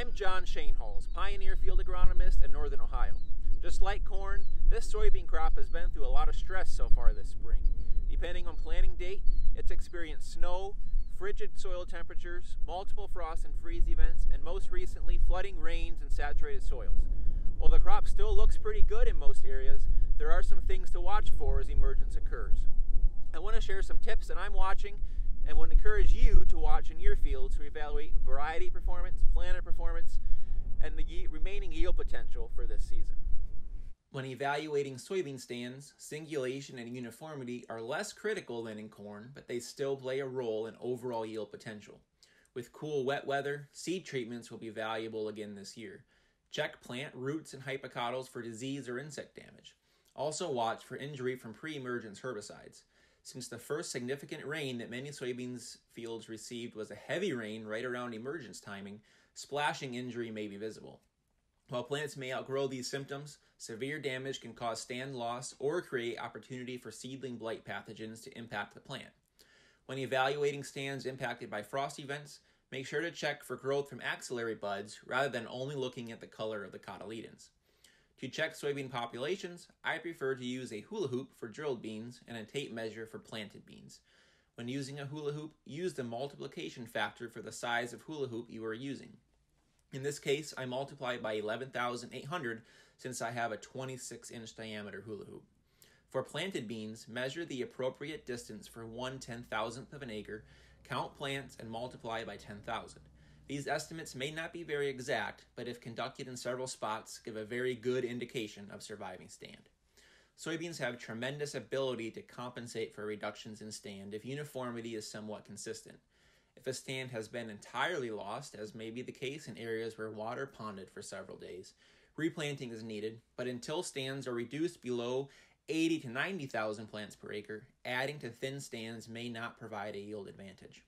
I'm John Schoenhals, Pioneer Field Agronomist in Northern Ohio. Just like corn, this soybean crop has been through a lot of stress so far this spring. Depending on planting date, it's experienced snow, frigid soil temperatures, multiple frost and freeze events, and most recently, flooding rains and saturated soils. While the crop still looks pretty good in most areas, there are some things to watch for as emergence occurs. I want to share some tips that I'm watching and would encourage you to watch in your field to evaluate variety performance, planter performance, and the remaining yield potential for this season. When evaluating soybean stands, singulation and uniformity are less critical than in corn, but they still play a role in overall yield potential. With cool, wet weather, seed treatments will be valuable again this year. Check plant roots and hypocotyls for disease or insect damage. Also watch for injury from pre-emergence herbicides. Since the first significant rain that many soybeans fields received was a heavy rain right around emergence timing, splashing injury may be visible. While plants may outgrow these symptoms, severe damage can cause stand loss or create opportunity for seedling blight pathogens to impact the plant. When evaluating stands impacted by frost events, make sure to check for growth from axillary buds rather than only looking at the color of the cotyledons. To check soybean populations, I prefer to use a hula hoop for drilled beans and a tape measure for planted beans. When using a hula hoop, use the multiplication factor for the size of hula hoop you are using. In this case, I multiply by 11,800 since I have a 26-inch diameter hula hoop. For planted beans, measure the appropriate distance for 1/10,000th of an acre, count plants, and multiply by 10,000. These estimates may not be very exact, but if conducted in several spots, give a very good indication of surviving stand. Soybeans have tremendous ability to compensate for reductions in stand if uniformity is somewhat consistent. If a stand has been entirely lost, as may be the case in areas where water ponded for several days, replanting is needed, but until stands are reduced below 80 to 90,000 plants per acre, adding to thin stands may not provide a yield advantage.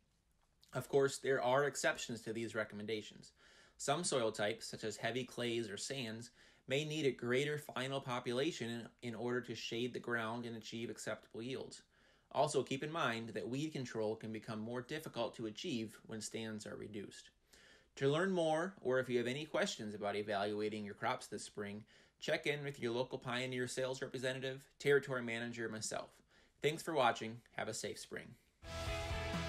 Of course, there are exceptions to these recommendations. Some soil types, such as heavy clays or sands, may need a greater final population in order to shade the ground and achieve acceptable yields. Also, keep in mind that weed control can become more difficult to achieve when stands are reduced. To learn more, or if you have any questions about evaluating your crops this spring, check in with your local Pioneer sales representative, territory manager, and myself. Thanks for watching. Have a safe spring.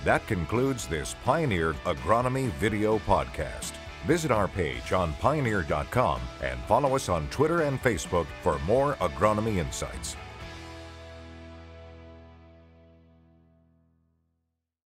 That concludes this Pioneer Agronomy video podcast. Visit our page on pioneer.com and follow us on Twitter and Facebook for more agronomy insights.